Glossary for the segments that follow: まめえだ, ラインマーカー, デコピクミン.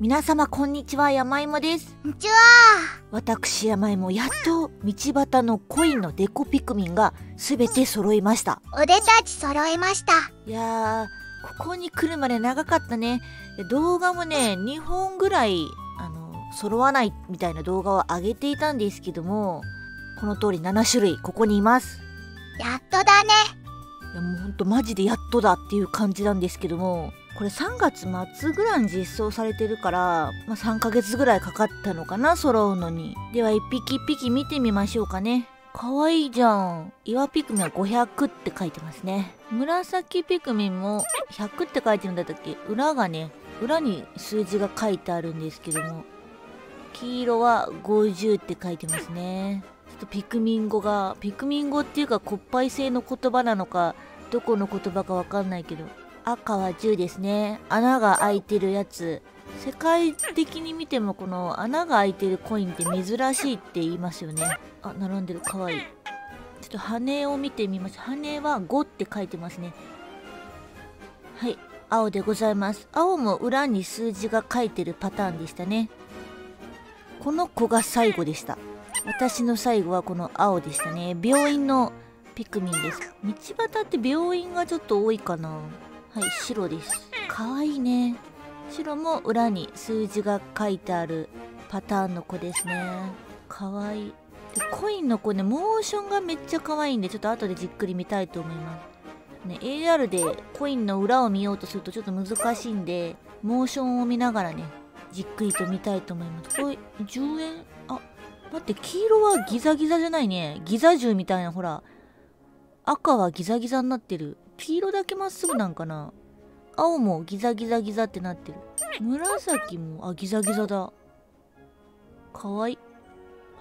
皆様こんにちは、山芋です。こんにちは。私山芋、やっと道端のコインのデコピクミンがすべて揃いました。お出たち揃えました。いやー、ここに来るまで長かったね。動画もね、2本ぐらい揃わないみたいな動画を上げていたんですけども、この通り7種類ここにいます。やっとだね。いや、もうほんとマジでやっとだっていう感じなんですけども、これ3月末ぐらいに実装されてるから、まあ、3ヶ月ぐらいかかったのかな、揃うのに。では一匹一匹見てみましょうかね。かわいいじゃん。岩ピクミンは500って書いてますね。紫ピクミンも100って書いてるんだったっけ。裏がね、裏に数字が書いてあるんですけども、黄色は50って書いてますね。ちょっとピクミン語っていうか国際性の言葉なのかどこの言葉かわかんないけど、赤は10ですね。穴が開いてるやつ。世界的に見てもこの穴が開いてるコインって珍しいって言いますよね。あ、並んでる。かわいい。ちょっと羽を見てみます。羽は5って書いてますね。はい、青でございます。青も裏に数字が書いてるパターンでしたね。この子が最後でした。私の最後はこの青でしたね。病院のピクミンです。道端って病院がちょっと多いかな。はい、白です。かわいいね。白も裏に数字が書いてあるパターンの子ですね。かわいい。でコインの子ね、モーションがめっちゃかわいいんで、ちょっと後でじっくり見たいと思います、ね。AR でコインの裏を見ようとするとちょっと難しいんで、モーションを見ながらね、じっくりと見たいと思います。これ10円。あ、待って、黄色はギザギザじゃないね。ギザ銃みたいな、ほら。赤はギザギザになってる。黄色だけまっすぐなんかな。青もギザギザギザってなってる。紫も、あ、ギザギザだ。かわいい。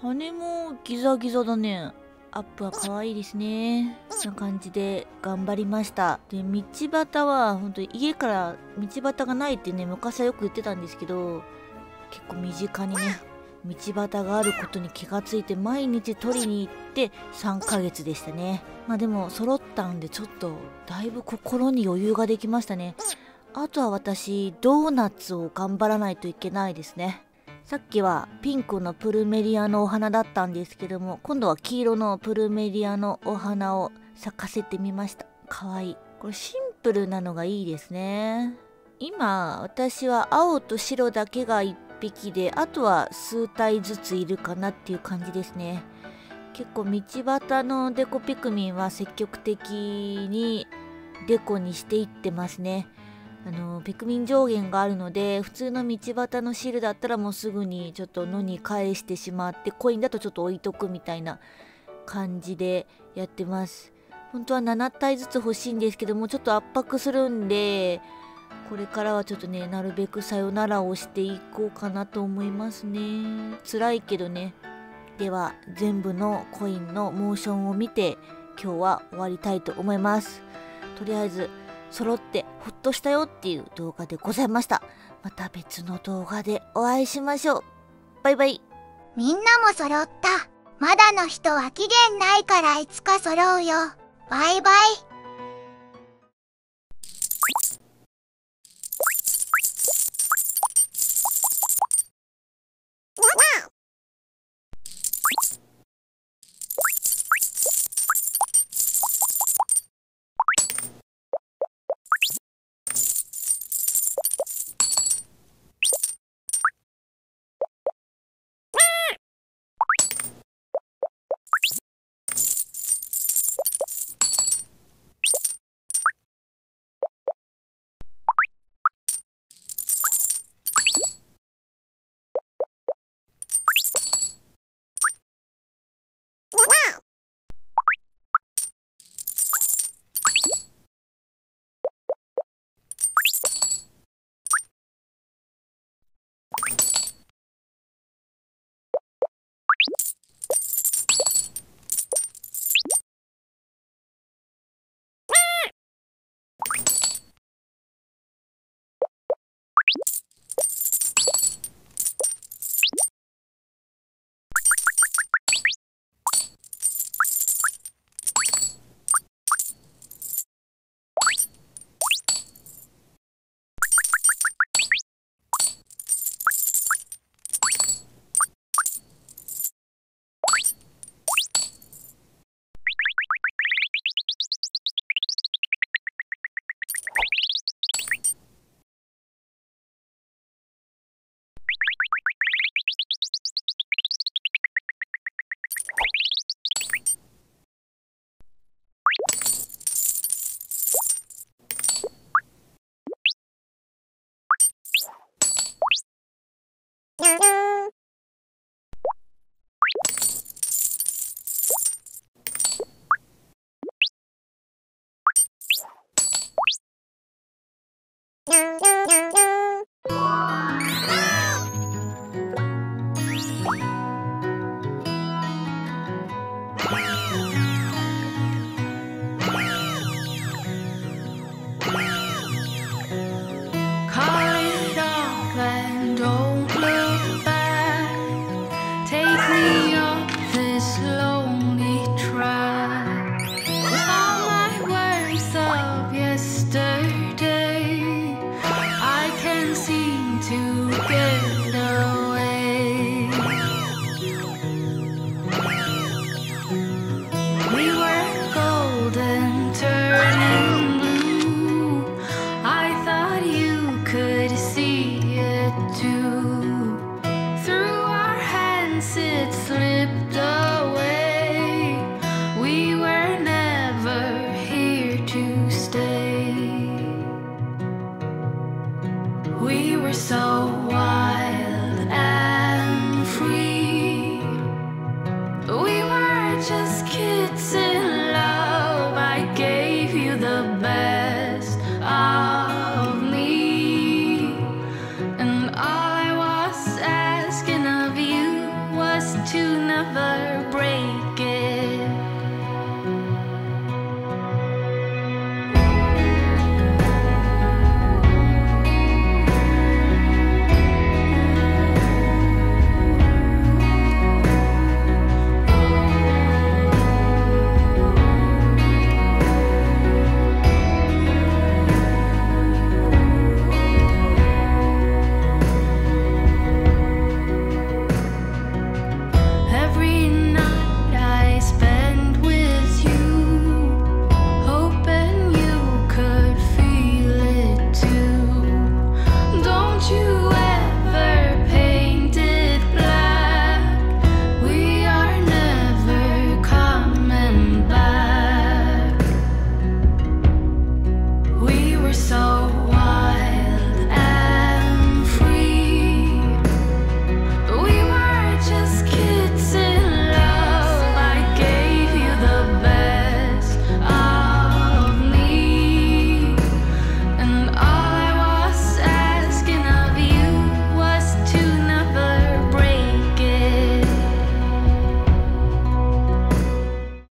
羽もギザギザだね。アップはかわいいですね。そんな感じで頑張りました。で、道端は本当に家から道端がないってね、昔はよく言ってたんですけど、結構身近にね、道端があることに気がついて毎日取りに行って3ヶ月でしたね。まあでも揃ったんで、ちょっとだいぶ心に余裕ができましたね。あとは私、ドーナツを頑張らないといけないですね。さっきはピンクのプルメリアのお花だったんですけども、今度は黄色のプルメリアのお花を咲かせてみました。かわいい。これシンプルなのがいいですね。今私は青と白だけが1匹で、あとは数体ずついるかなっていう感じですね。結構道端のデコピクミンは積極的にデコにしていってますね。ピクミン上限があるので、普通の道端のシールだったらもうすぐにちょっと野に返してしまって、コインだとちょっと置いとくみたいな感じでやってます。本当は7体ずつ欲しいんですけども、ちょっと圧迫するんで、これからはちょっとね、なるべくさよならをしていこうかなと思いますね。辛いけどね。では全部のコインのモーションを見て今日は終わりたいと思います。とりあえず揃ってほっとしたよっていう動画でございました。また別の動画でお会いしましょう。バイバイ。みんなも揃った。まだの人は期限ないからいつか揃うよ。バイバイ。turning blue. I thought you could see it too.